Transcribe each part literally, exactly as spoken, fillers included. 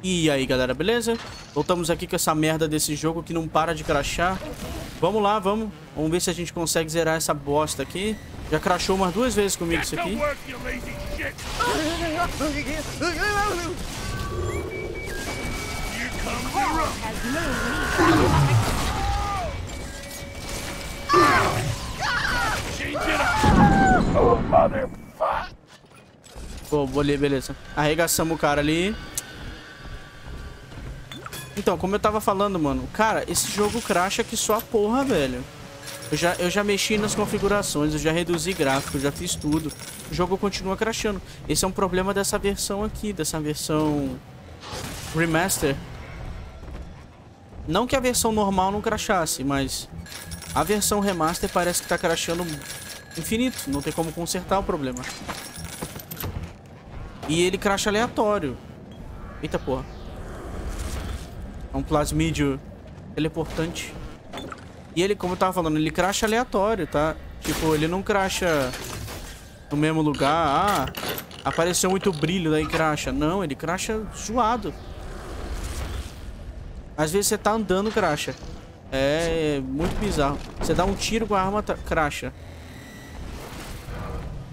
E aí, galera, beleza? Voltamos aqui com essa merda desse jogo que não para de crashar. Vamos lá, vamos. Vamos ver se a gente consegue zerar essa bosta aqui. Já crashou umas duas vezes comigo isso aqui. Pô, beleza. Arregaçamos o cara ali. Então, como eu tava falando, mano, cara, esse jogo crasha que só a porra, velho. Eu já, eu já mexi nas configurações, eu já reduzi gráfico, já fiz tudo. O jogo continua crashando. Esse é um problema dessa versão aqui, dessa versão remaster. Não que a versão normal não crashasse, mas a versão remaster parece que tá crashando infinito. Não tem como consertar o problema. E ele crasha aleatório. Eita porra. É um plasmídio teleportante. E ele, como eu tava falando, ele crasha aleatório, tá? Tipo, ele não crasha no mesmo lugar. Ah, apareceu muito brilho, daí crasha. Não, ele crasha zoado. Às vezes você tá andando, crasha. É, é muito bizarro. Você dá um tiro com a arma, crasha.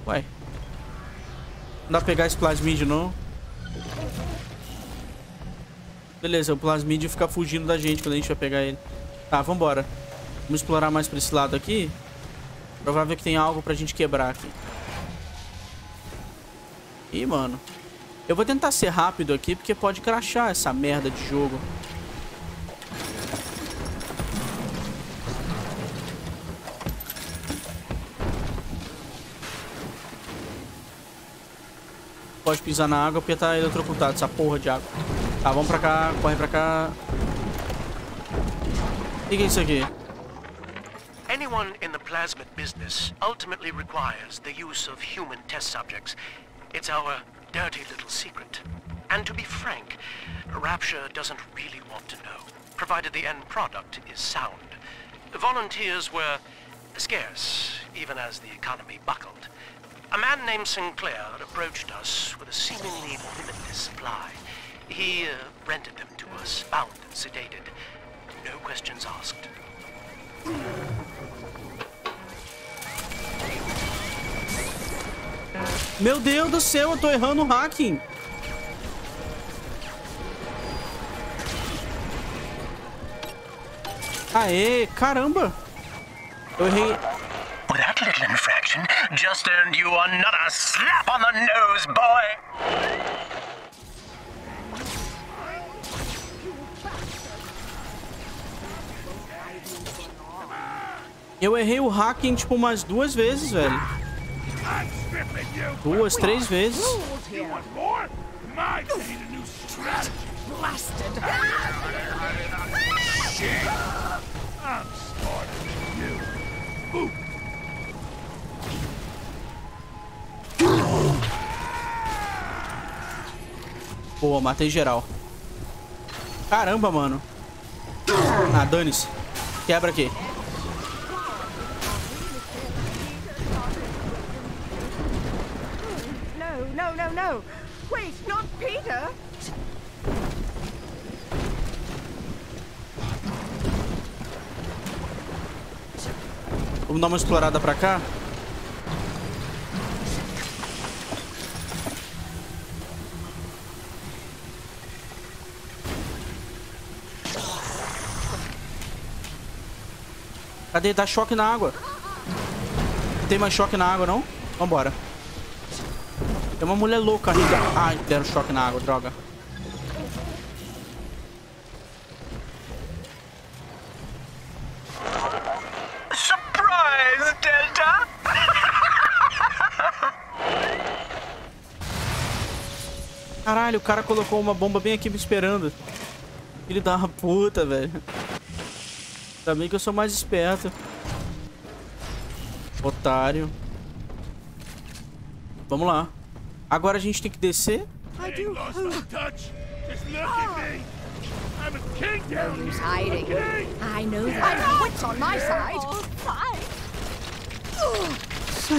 Ué. Não dá pra pegar esse plasmídio, não. Beleza, o plasmídio fica fugindo da gente quando a gente vai pegar ele. Tá, vambora. Vamos explorar mais pra esse lado aqui. Provável que tem algo pra gente quebrar aqui. Ih, mano. Eu vou tentar ser rápido aqui, porque pode crashar essa merda de jogo. Pode pisar na água porque tá eletrocutado, essa porra de água. Tá, vamos pra cá, corre pra cá. O que é isso aqui? Anyone in the plasmid business ultimately requires the use of human test subjects. It's our dirty little secret. And to be frank, Rapture doesn't really want to know, provided the end product is sound. Volunteers were scarce, even as the economy buckled. A man named Sinclair approached us with a seemingly limitless supply. He uh, rented them to us, bound and sedated. No questions asked. Meu Deus do céu, eu tô errando o hacking. Aê, caramba. Eu errei. Without a little infraction, just earned you another slap on the nose, boy. Eu errei o hacking, tipo, umas duas vezes, velho. Duas, três vezes. Boa, matei geral. Caramba, mano. Ah, dane-se. Quebra aqui. No, no, no. Wait, not Peter. Vamos dar uma explorada pra cá. Cadê? Dá choque na água. Não tem mais choque na água, não? Vambora. Tem uma mulher louca ali. Ai, deram choque na água, droga. Surprise, Delta! Caralho, o cara colocou uma bomba bem aqui me esperando. Filho da puta, velho. Ainda bem que eu sou mais esperto. Otário. Vamos lá. Agora a gente tem que descer.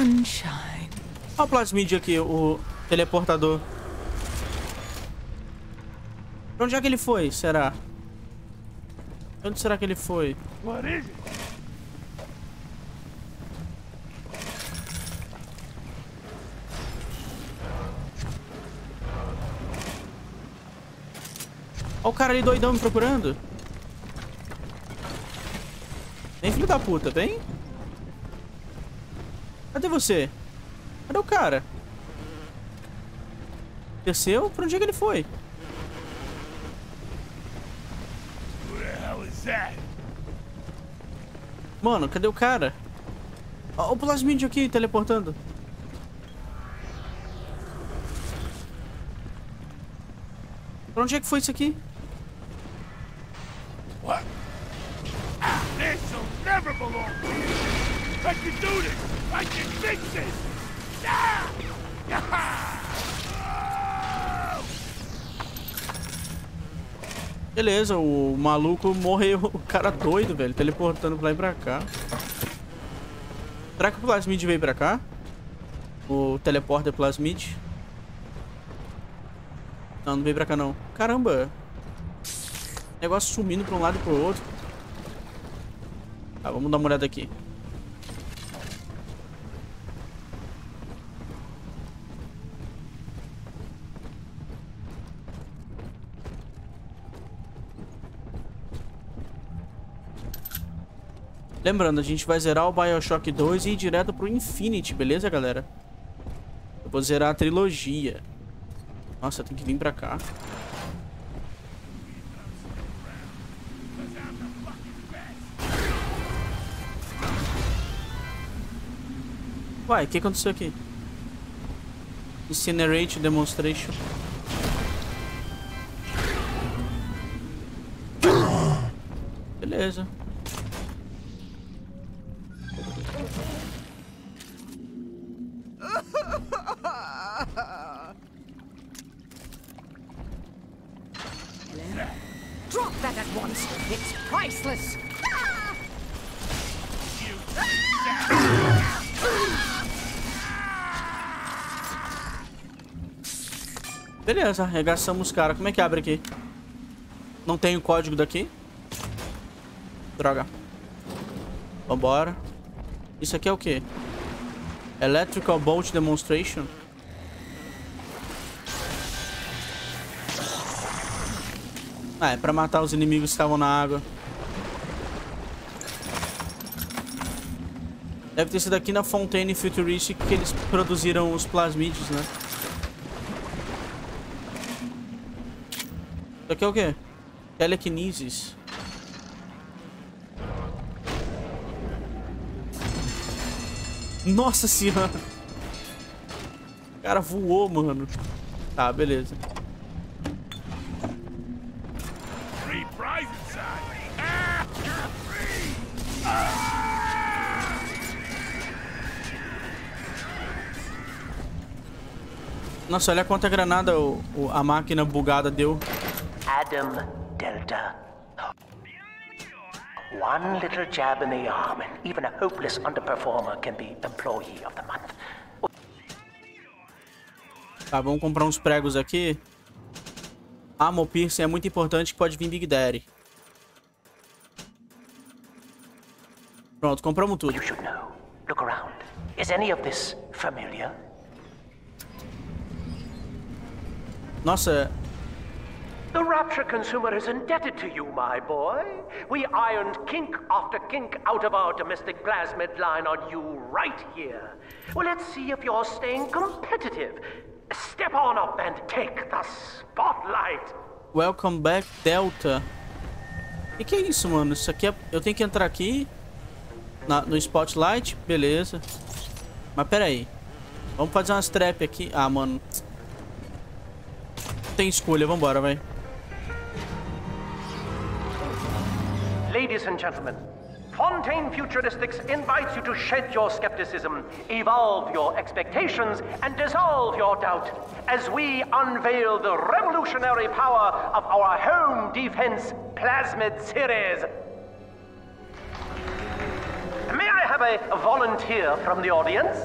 Olha o plasmídio aqui, o teleportador. Pra onde é que ele foi, será? Onde será que ele foi? Olha o cara ali doidão me procurando. Vem, filho da puta, vem. Cadê você? Cadê o cara? Desceu? Pra onde é que ele foi? Mano, cadê o cara? Ó, o plasmídio aqui, teleportando. Pra onde é que foi isso aqui? Beleza, o maluco morreu. O cara doido, velho, teleportando pra lá e pra cá. Será que o plasmid veio pra cá? O teleporter plasmid? Não, não veio pra cá não. Caramba. Negócio sumindo pra um lado e pro outro. Tá, vamos dar uma olhada aqui. Lembrando, a gente vai zerar o BioShock dois e ir direto pro Infinite, beleza, galera? Eu vou zerar a trilogia. Nossa, tem que vir pra cá. Uai, o que aconteceu aqui? Incinerate Demonstration. Beleza. Beleza, arregaçamos os caras. Como é que abre aqui? Não tem o código daqui? Droga. Vambora. Isso aqui é o quê? Electrical Bolt Demonstration? Ah, é pra matar os inimigos que estavam na água. Deve ter sido aqui na Fontaine Futuristics que eles produziram os plasmides, né? Isso aqui é o quê? Telekinesis. Nossa senhora! O cara voou, mano. Tá, beleza. Nossa, olha quanta granada o, o, a máquina bugada deu. Adam, Delta. One little jab in the arm and even a hopeless underperformer can be employee of the month. Tá, vamos comprar uns pregos aqui. Armor piercing é muito importante, pode vir Big Daddy. Pronto, compramos tudo. You should know. Look around. Is any of this familiar? Nossa. The Rapture consumer is indebted to you, my boy. We ironed kink after kink out of our domestic plasmid line on you right here. Well, let's see if you're staying competitive. Step on up and take the spotlight. Welcome back, Delta. E que é isso, mano? Isso aqui é... Eu tenho que entrar aqui na... no spotlight? Beleza. Mas peraí. Vamos fazer umas trap aqui. Ah, mano. Não tem escolha. Vambora, vai. Ladies and gentlemen, Fontaine Futuristics invites you to shed your skepticism, evolve your expectations, and dissolve your doubt as we unveil the revolutionary power of our home defense plasmid series. May I have a volunteer from the audience?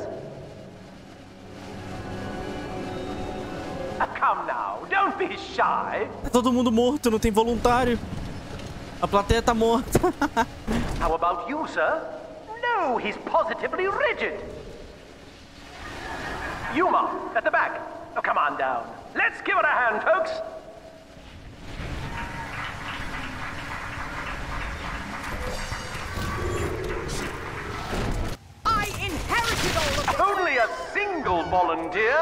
Come now, don't Don't be shy. Tá todo mundo morto, não tem voluntário. A plateia tá morta. How about you, sir? No, he's positively rigid. Yuma, at the back. Oh, come on down. Let's give it a hand, folks. I inherited all of this. Only a single volunteer?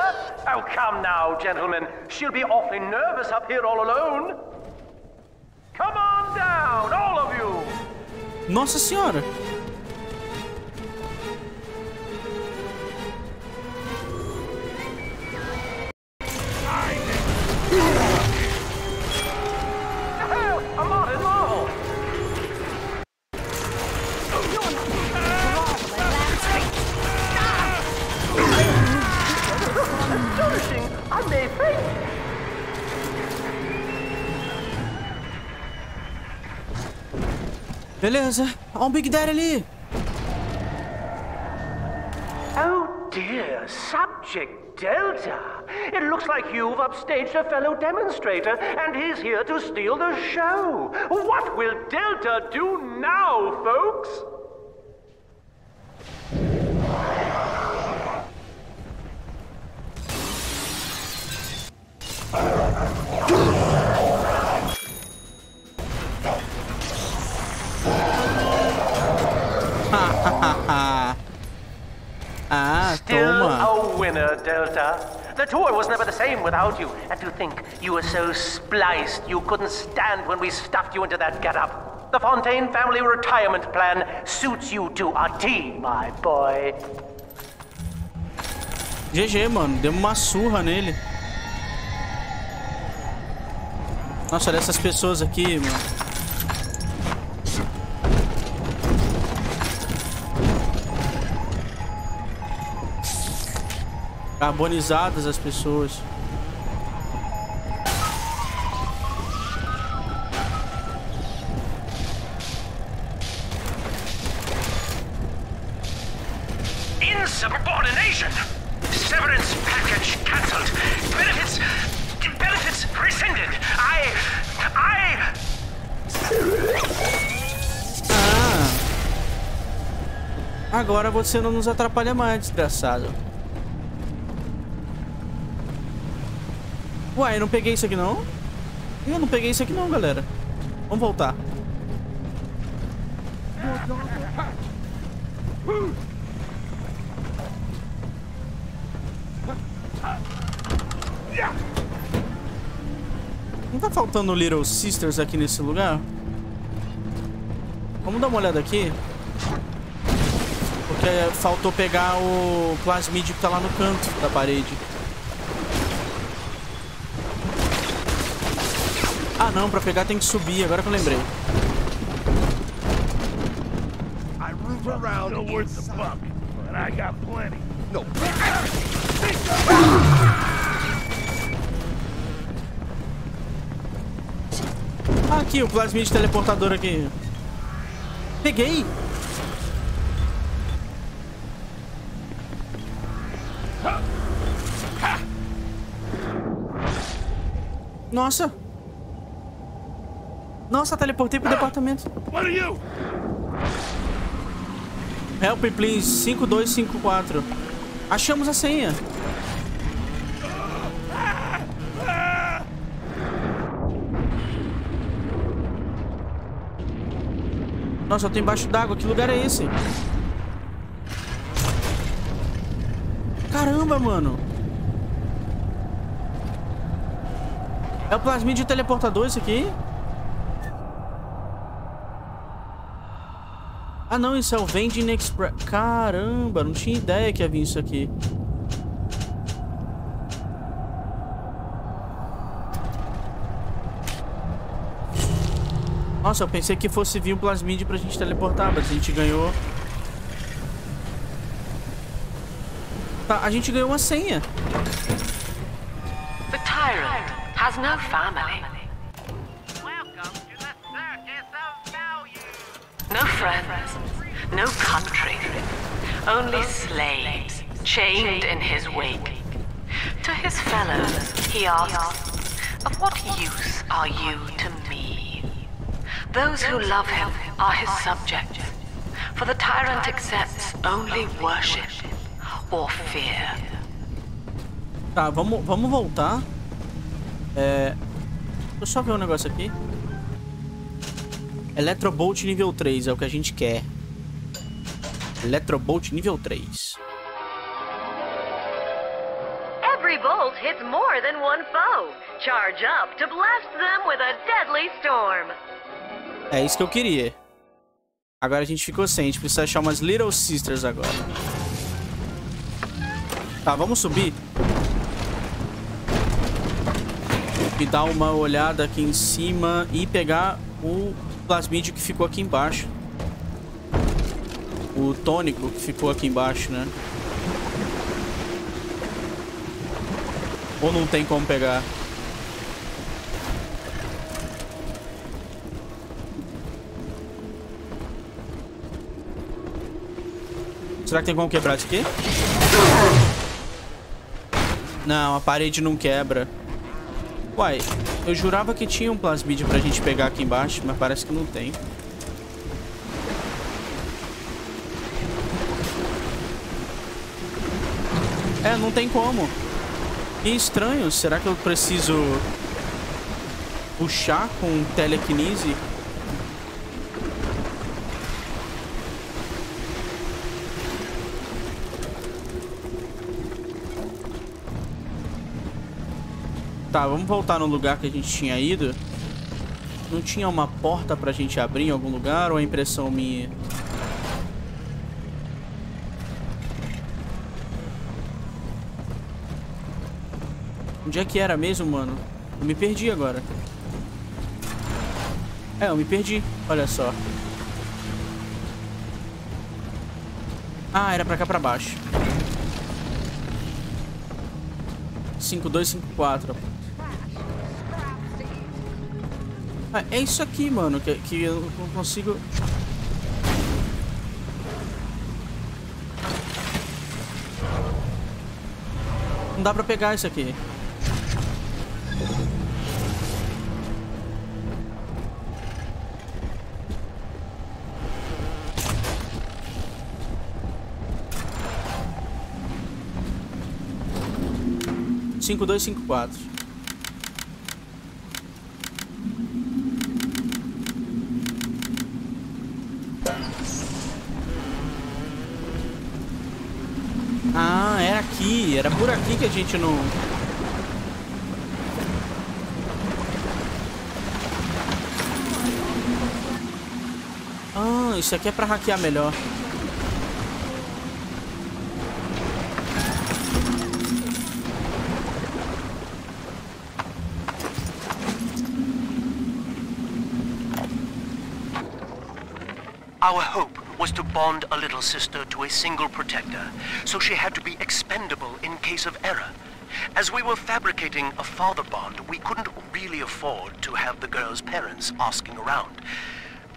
Oh, come now, gentlemen. She'll be awfully nervous up here all alone. Come on down, all of you. Nossa Senhora. Beleza, olha um Big Daddy ali. Oh dear, Subject Delta. It looks like you've upstaged a fellow demonstrator and he's here to steal the show. What will Delta do now, folks? Ah, still a winner, Delta. The tour was never the same without you. And to think you were so spliced you couldn't stand when we stuffed you into that getup. The Fontaine family retirement plan suits you to a T, my boy. G G, mano. Deu uma surra nele. Nossa, olha essas pessoas aqui, mano. Carbonizadas as pessoas. Insubordination. Severance package cancelled. Benefits benefits rescinded. I I Ah. Agora você não nos atrapalha mais, desgraçado. Uai, eu não peguei isso aqui não. Eu não peguei isso aqui não, galera. Vamos voltar. Não tá faltando Little Sisters aqui nesse lugar? Vamos dar uma olhada aqui. Porque faltou pegar o plasmídio que tá lá no canto da parede. Ah não, pra pegar tem que subir, agora que eu lembrei. Ah, aqui, o plasmid teleportador aqui. Peguei! Nossa! Nossa, teleportei pro departamento. What are you? Help, please. cinco dois cinco quatro. Achamos a senha. Nossa, eu tô embaixo d'água. Que lugar é esse? Caramba, mano. É o plasmídio teleportador isso aqui? Ah não, isso é o Vending Express. Caramba, não tinha ideia que ia vir isso aqui. Nossa, eu pensei que fosse vir um plasmid pra gente teleportar, mas a gente ganhou. Tá, a gente ganhou uma senha. The tyrant has no family. No friends, no country, only slaves, chained in his wake. To his fellows, he asks, Of what use are you to me? Those who love him are his subjects, for the tyrant accepts only worship or fear. Tá, vamos, vamos voltar. É... Deixa eu só ver um negócio aqui. Eletrobolt nível três é o que a gente quer. Eletrobolt nível três. Every bolt hits more than one foe. Charge up to blast them with a deadly storm. É isso que eu queria. Agora a gente ficou sem. A gente precisa achar umas Little Sisters agora. Tá, vamos subir. E dar uma olhada aqui em cima e pegar o plasmídio que ficou aqui embaixo. O tônico que ficou aqui embaixo, né? Ou não tem como pegar? Será que tem como quebrar isso aqui? Não, a parede não quebra. Uai, eu jurava que tinha um plasmídio pra gente pegar aqui embaixo, mas parece que não tem. É, não tem como. Que estranho, será que eu preciso puxar com telequinese? Tá, vamos voltar no lugar que a gente tinha ido. Não tinha uma porta pra gente abrir em algum lugar, ou é impressão minha? Onde é que era mesmo, mano? Eu me perdi agora. É, eu me perdi. Olha só. Ah, era pra cá pra baixo. cinco dois cinco quatro. Ah, é isso aqui, mano, que, que eu não consigo... Não dá pra pegar isso aqui. cinco dois cinco quatro. Ah, era aqui. Era por aqui que a gente não... Ah, isso aqui é pra hackear melhor. Our hope was to bond a little sister to a single protector, so she had to be expendable in case of error. As we were fabricating a father bond, we couldn't really afford to have the girl's parents asking around.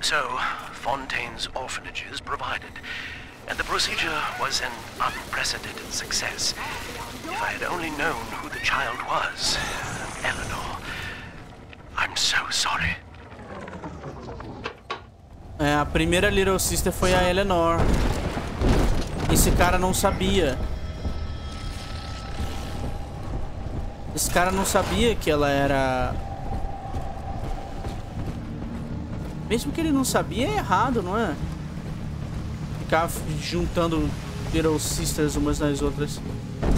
So, Fontaine's orphanages provided, and the procedure was an unprecedented success. If I had only known who the child was, Eleanor, I'm so sorry. É, a primeira Little Sister foi a Eleanor. Esse cara não sabia. Esse cara não sabia que ela era... Mesmo que ele não sabia, é errado, não é? Ficar juntando Little Sisters umas nas outras.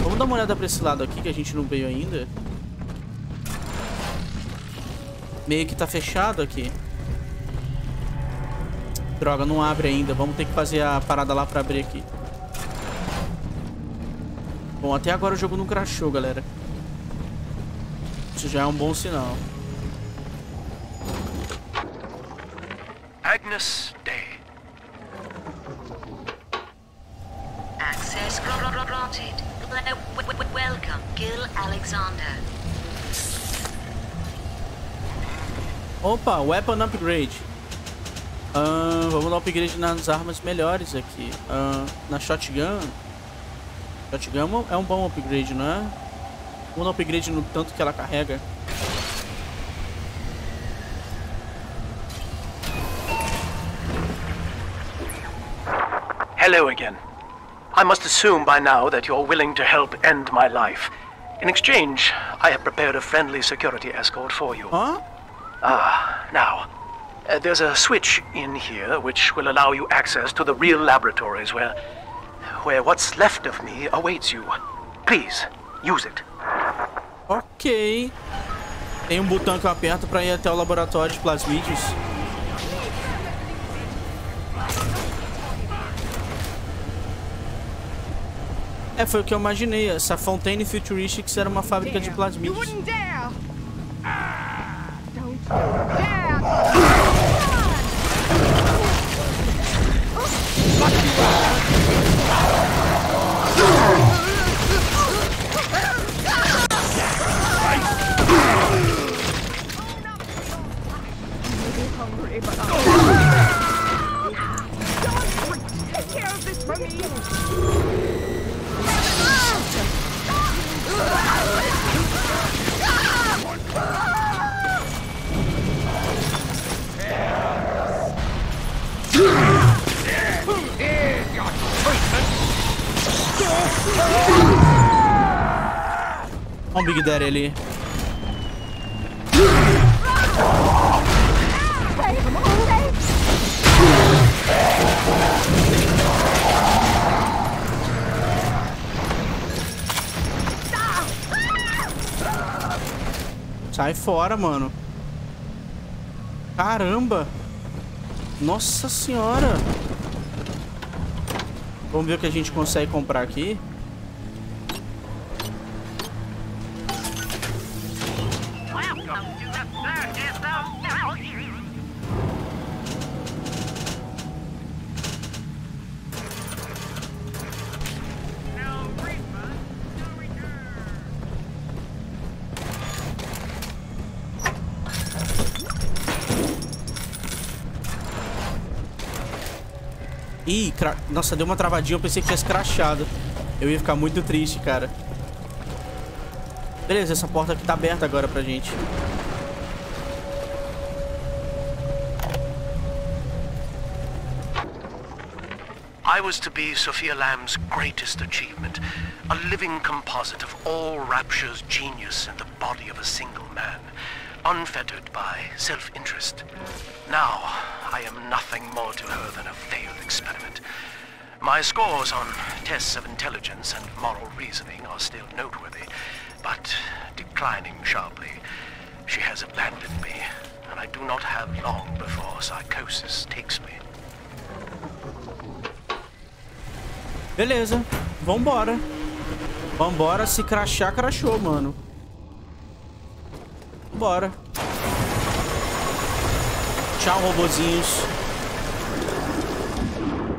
Vamos dar uma olhada pra esse lado aqui, que a gente não veio ainda. Meio que tá fechado aqui. Droga, não abre ainda. Vamos ter que fazer a parada lá pra abrir aqui. Bom, até agora o jogo não crashou, galera. Isso já é um bom sinal. Agnes Day. Access granted. Welcome, Gil Alexander. Opa, weapon upgrade. Uh, vamos dar upgrade nas armas melhores aqui. Uh, na shotgun. Shotgun é um bom upgrade, não é? Vamos dar upgrade no tanto que ela carrega. Hello again. I must assume by now that you're willing to help end my life. In exchange, I have prepared a friendly security escort for you. Huh? Ah, now, uh, there's a switch in here which will allow you access to the real laboratories where... where what's left of me awaits you. Please, use it. Ok. Tem um botão que eu aperto pra ir até o laboratório de plasmídios. É, foi o que eu imaginei. Essa Fontaine Futuristics era uma fábrica de plasmídios. Olha o Big Daddy ali. Sai fora, mano. Caramba. Nossa senhora. Vamos ver o que a gente consegue comprar aqui. Ih, cra... nossa, deu uma travadinha, eu pensei que tivesse crashado. Eu ia ficar muito triste, cara. Beleza, essa porta aqui tá aberta agora pra gente. I was to be Sofia Lamb's greatest achievement, a living composite of all Rapture's genius and the body of a single man, unfettered by self-interest. Now, I am nothing more to her than a failed experiment. My scores on tests of intelligence and moral reasoning are still noteworthy, but declining sharply. She has abandoned me, and I do not have long before psychosis takes me. Beleza, vambora. Vambora, se crachar, crachou, mano. Bora. Tchau, robozinhos.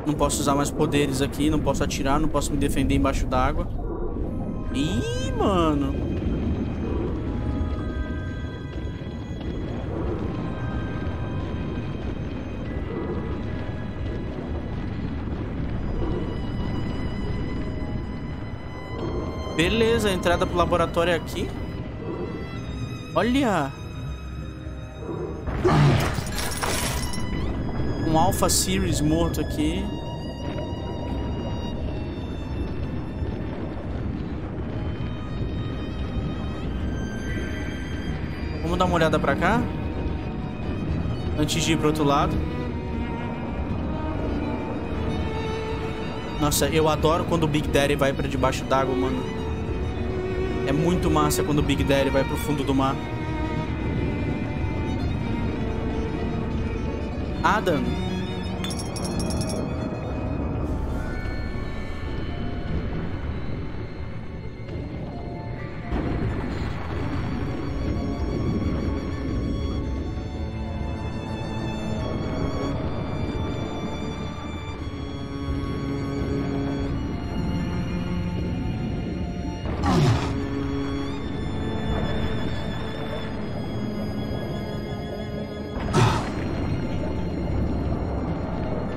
Não posso usar mais poderes aqui. Não posso atirar, não posso me defender embaixo d'água. Ih, mano. Beleza, a entrada pro laboratório é aqui. Olha! Um Alpha Series morto aqui. Vamos dar uma olhada pra cá? Antes de ir pro outro lado. Nossa, eu adoro quando o Big Daddy vai pra debaixo d'água, mano. É muito massa quando o Big Daddy vai pro fundo do mar. Adam.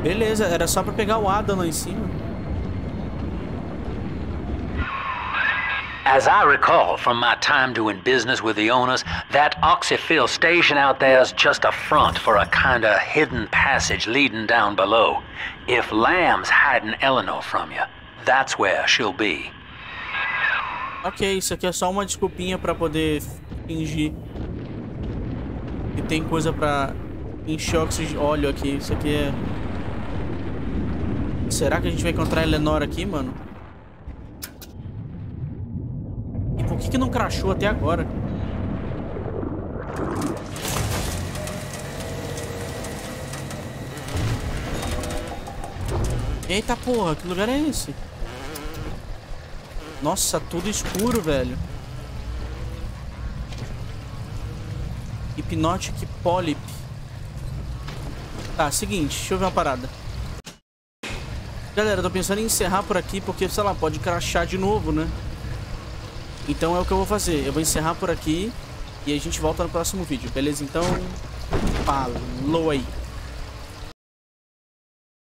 Beleza, era só pra pegar o Adam lá em cima. As I recall from my time doing business with the owners, that oxyfill station out there's just a front for a kind of hidden passage leading down below. If Lamb's hiding Eleanor from you, that's where she'll be. Ok, isso aqui é só uma desculpinha pra poder fingir que tem coisa pra encher oxigênio, óleo aqui. Isso aqui é... Será que a gente vai encontrar a Eleanor aqui, mano? E por que que não crashou até agora? Eita porra, que lugar é esse? Nossa, tudo escuro, velho. Hypnotic Polyp. Tá, seguinte, deixa eu ver uma parada. Galera, eu tô pensando em encerrar por aqui, porque, sei lá, pode crashar de novo, né? Então é o que eu vou fazer. Eu vou encerrar por aqui e a gente volta no próximo vídeo, beleza? Então, falou aí.